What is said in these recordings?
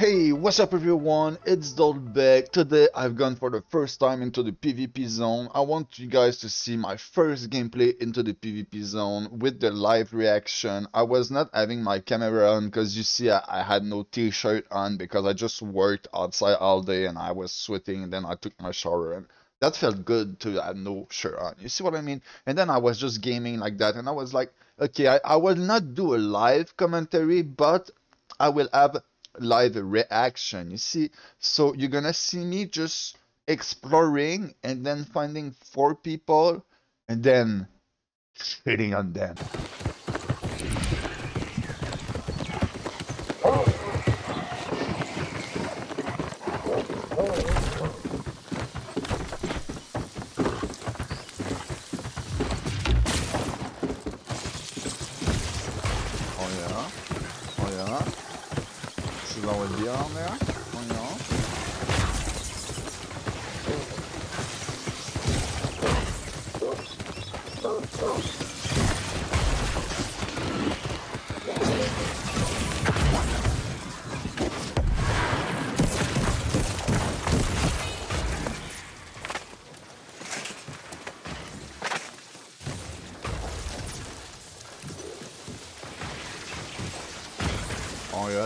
Hey, what's up everyone, it's Dolbeck. Today I've gone for the first time into the PvP zone. I want you guys to see my first gameplay into the PvP zone with the live reaction. I was not having my camera on because you see I had no t-shirt on because I just worked outside all day and I was sweating, and then I took my shower and that felt good to have no shirt on. You see what I mean? And then I was just gaming like that and I was like, okay, I will not do a live commentary, but I will have live reaction, you see. So you're gonna see me just exploring and then finding four people and then shitting on them.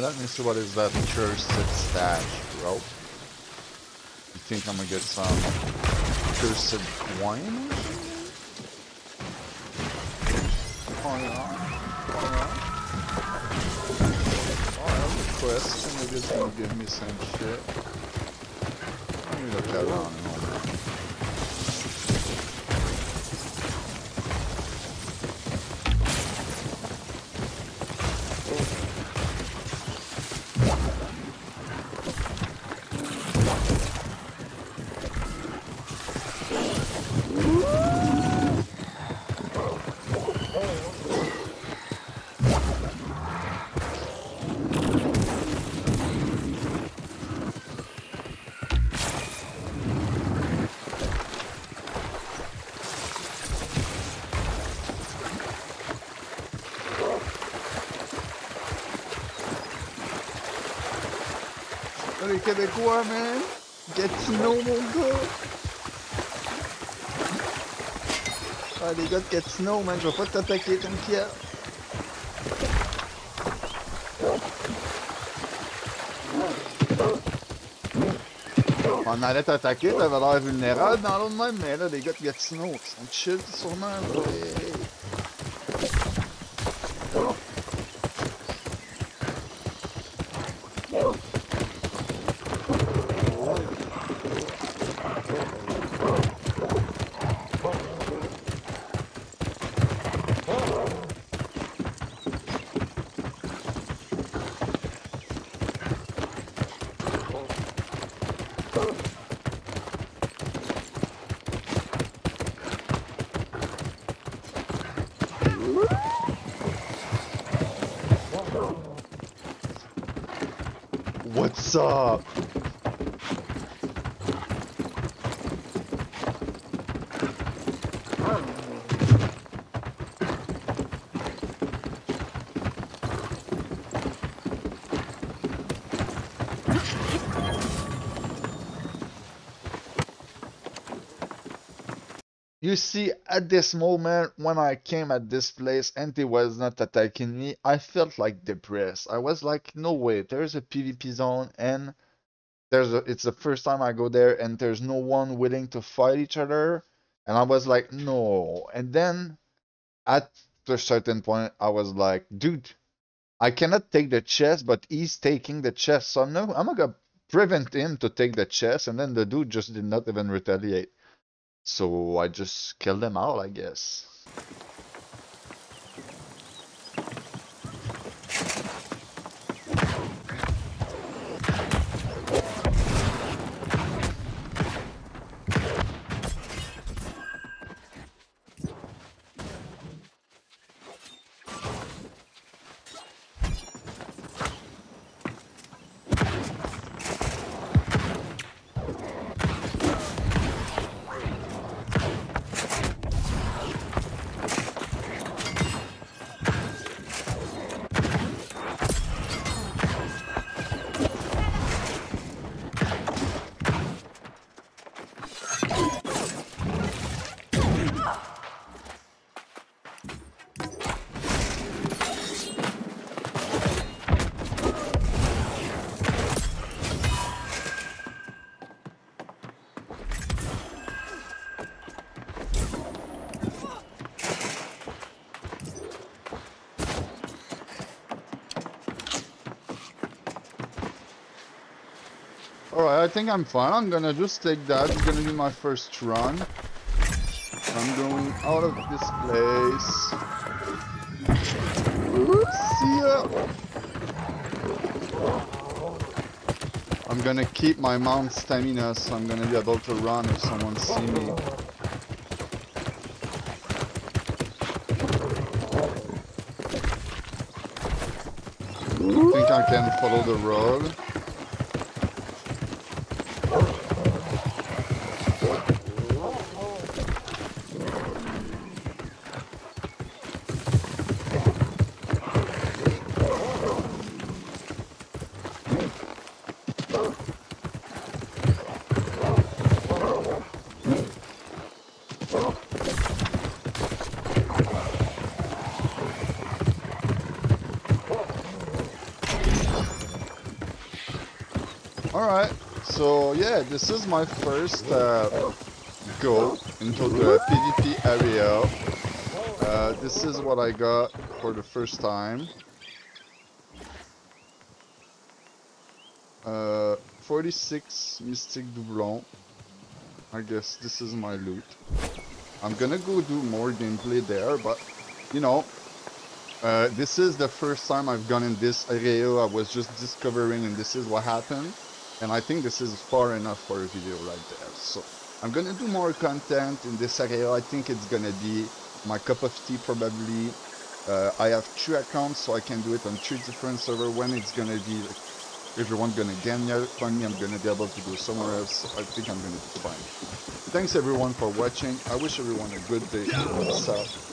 Let me see what is that cursed stash, bro. You think I'm gonna get some cursed coin? Oh yeah, oh yeah. Oh, I have a quest, maybe it's gonna give me some shit. Let me look around in a moment. Les Québécois, man! Gatineau, mon gars! Ah, les gars de Gatineau, man, je vais pas t'attaquer, t'inquiète! On allait t'attaquer, t'avais l'air vulnérable dans l'autre même, mais là, les gars de Gatineau, ils sont chill, sûrement, là. What's up? You see, at this moment, when I came at this place and they was not attacking me, I felt like depressed. I was like, no way, there's a PvP zone and it's the first time I go there and there's no one willing to fight each other. And I was like, no. And then at a certain point, I was like, dude, I cannot take the chest, but he's taking the chest. So no, I'm not going to prevent him to take the chest. And then the dude just did not even retaliate. So I just killed them all, I guess. Alright, I think I'm fine. I'm gonna just take that. It's gonna be my first run. I'm going out of this place. Oops, see ya! I'm gonna keep my mount stamina, so I'm gonna be able to run if someone sees me. I think I can follow the road. Yeah, this is my first go into the PvP area. This is what I got for the first time. 46 mystic doublon. I guess this is my loot. I'm gonna go do more gameplay there, but you know, this is the first time I've gone in this area. I was just discovering, and this is what happened. And I think this is far enough for a video right there. So I'm gonna do more content in this area. I think it's gonna be my cup of tea probably. I have 2 accounts, so I can do it on 3 different servers. When it's gonna be everyone's gonna gang out on me, I'm gonna be able to go somewhere else. So I think I'm gonna be fine. Thanks everyone for watching. I wish everyone a good day. Peace out.